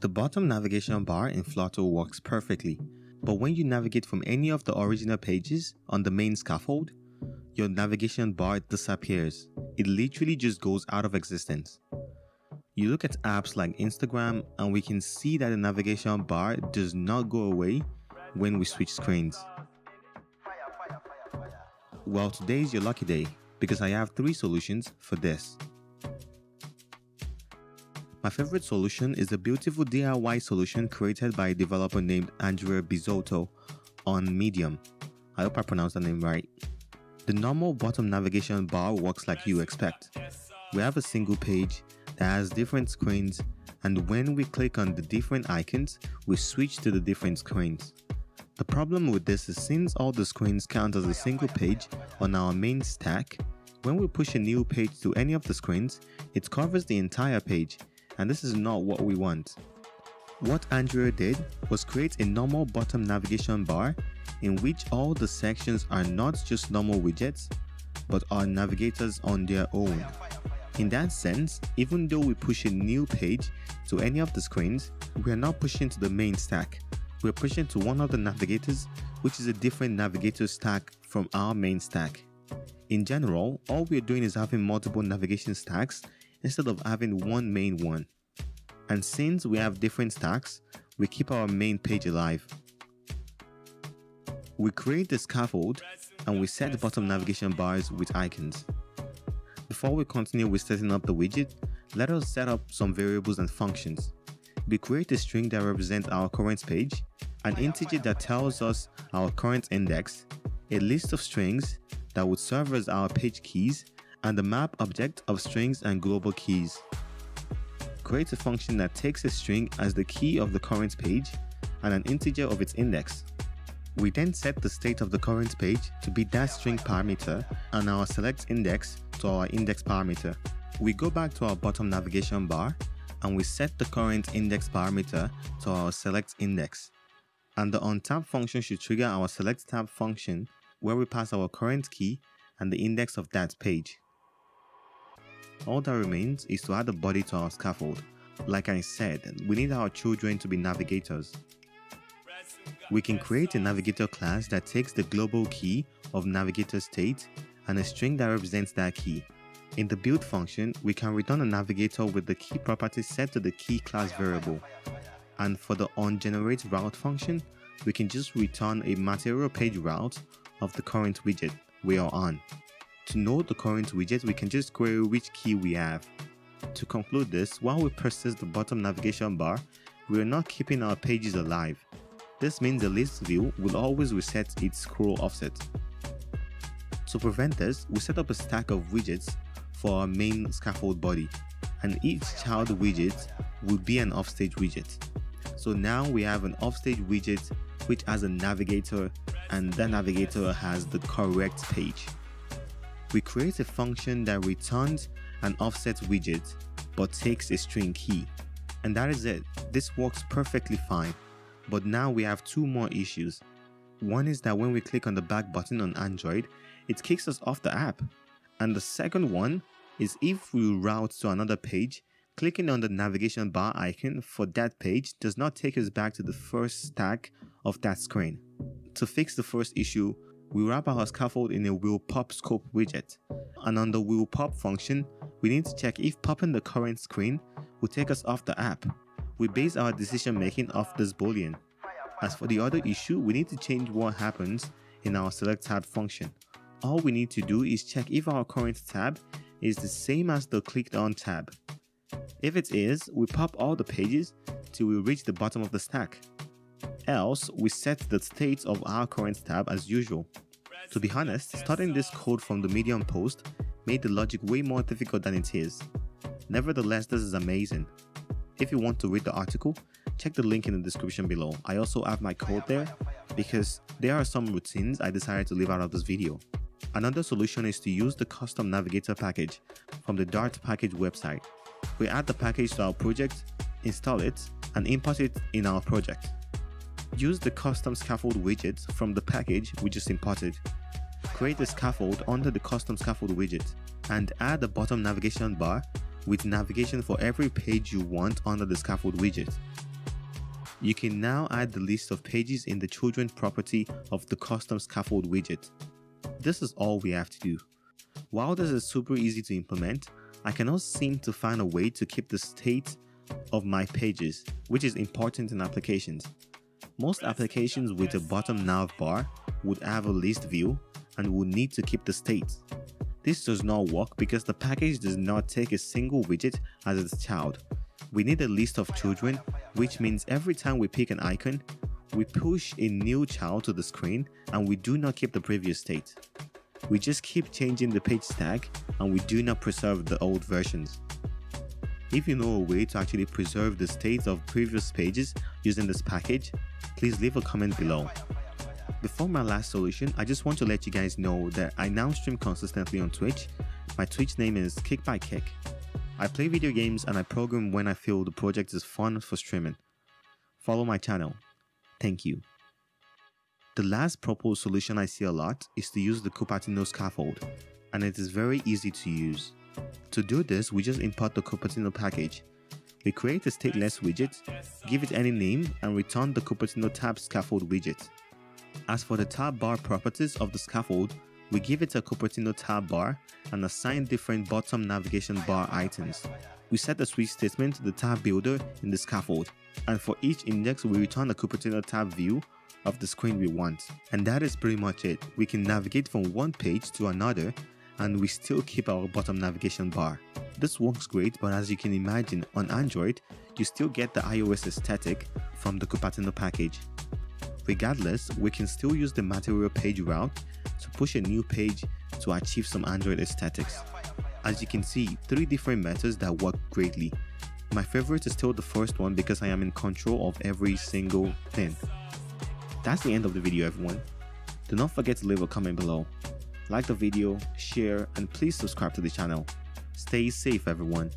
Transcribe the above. The bottom navigation bar in Flutter works perfectly, but when you navigate from any of the original pages on the main scaffold, your navigation bar disappears. It literally just goes out of existence. You look at apps like Instagram and we can see that the navigation bar does not go away when we switch screens. Well, today is your lucky day because I have three solutions for this. My favorite solution is a beautiful DIY solution created by a developer named Andrea Bisotto on Medium. I hope I pronounced the name right. The normal bottom navigation bar works like you expect. We have a single page that has different screens, and when we click on the different icons, we switch to the different screens. The problem with this is since all the screens count as a single page on our main stack, when we push a new page to any of the screens, it covers the entire page. And this is not what we want. What Andrea did was create a normal bottom navigation bar in which all the sections are not just normal widgets, but are navigators on their own. In that sense, even though we push a new page to any of the screens, we are not pushing to the main stack. We are pushing to one of the navigators, which is a different navigator stack from our main stack. In general, all we are doing is having multiple navigation stacks instead of having one main one. And since we have different stacks, we keep our main page alive. We create the scaffold and we set the bottom navigation bars with icons. Before we continue with setting up the widget, let us set up some variables and functions. We create a string that represents our current page, an integer that tells us our current index, a list of strings that would serve as our page keys, and the map object of strings and global keys. Create a function that takes a string as the key of the current page and an integer of its index. We then set the state of the current page to be that string parameter and our select index to our index parameter. We go back to our bottom navigation bar and we set the current index parameter to our select index. And the onTap function should trigger our select tab function where we pass our current key and the index of that page. All that remains is to add a body to our scaffold. Like I said, we need our children to be navigators. We can create a navigator class that takes the global key of navigator state and a string that represents that key. In the build function, we can return a navigator with the key property set to the key class variable. And for the onGenerate route function, we can just return a material page route of the current widget we are on. To know the current widget, we can just query which key we have. To conclude this, while we persist the bottom navigation bar, we are not keeping our pages alive. This means the list view will always reset its scroll offset. To prevent this, we set up a stack of widgets for our main scaffold body, and each child widget will be an offstage widget. So now we have an offstage widget which has a navigator, and that navigator has the correct page. We create a function that returns an offset widget but takes a string key. And that is it. This works perfectly fine. But now we have two more issues. One is that when we click on the back button on Android, it kicks us off the app. And the second one is if we route to another page, clicking on the navigation bar icon for that page does not take us back to the first stack of that screen. To fix the first issue, we wrap our scaffold in a will_pop scope widget, and on the will_pop function, we need to check if popping the current screen will take us off the app. We base our decision making off this boolean. As for the other issue, we need to change what happens in our select tab function. All we need to do is check if our current tab is the same as the clicked on tab. If it is, we pop all the pages till we reach the bottom of the stack. Else, we set the state of our current tab as usual. To be honest, starting this code from the Medium post made the logic way more difficult than it is. Nevertheless, this is amazing. If you want to read the article, check the link in the description below. I also have my code there because there are some routines I decided to leave out of this video. Another solution is to use the custom navigator package from the Dart package website. We add the package to our project, install it, and import it in our project. Use the custom scaffold widget from the package we just imported. Create a scaffold under the custom scaffold widget and add the bottom navigation bar with navigation for every page you want under the scaffold widget. You can now add the list of pages in the children property of the custom scaffold widget. This is all we have to do. While this is super easy to implement, I cannot seem to find a way to keep the state of my pages, which is important in applications. Most applications with a bottom nav bar would have a list view and would need to keep the state. This does not work because the package does not take a single widget as its child. We need a list of children, which means every time we pick an icon, we push a new child to the screen and we do not keep the previous state. We just keep changing the page tag and we do not preserve the old versions. If you know a way to actually preserve the state of previous pages using this package, please leave a comment below. Before my last solution, I just want to let you guys know that I now stream consistently on Twitch. My Twitch name is KickbyKick. I play video games and I program when I feel the project is fun for streaming. Follow my channel. Thank you. The last proposed solution I see a lot is to use the Cupertino scaffold, and it is very easy to use. To do this, we just import the Cupertino package. We create a stateless widget, give it any name, and return the Cupertino tab scaffold widget. As for the tab bar properties of the scaffold, we give it a Cupertino tab bar and assign different bottom navigation bar items. We set the switch statement to the tab builder in the scaffold, and for each index we return a Cupertino tab view of the screen we want. And that is pretty much it. We can navigate from one page to another and we still keep our bottom navigation bar. This works great, but as you can imagine, on Android, you still get the iOS aesthetic from the Cupertino package. Regardless, we can still use the material page route to push a new page to achieve some Android aesthetics. As you can see, three different methods that work greatly. My favorite is still the first one because I am in control of every single thing. That's the end of the video, everyone. Do not forget to leave a comment below. Like the video, share, and please subscribe to the channel. Stay safe, everyone.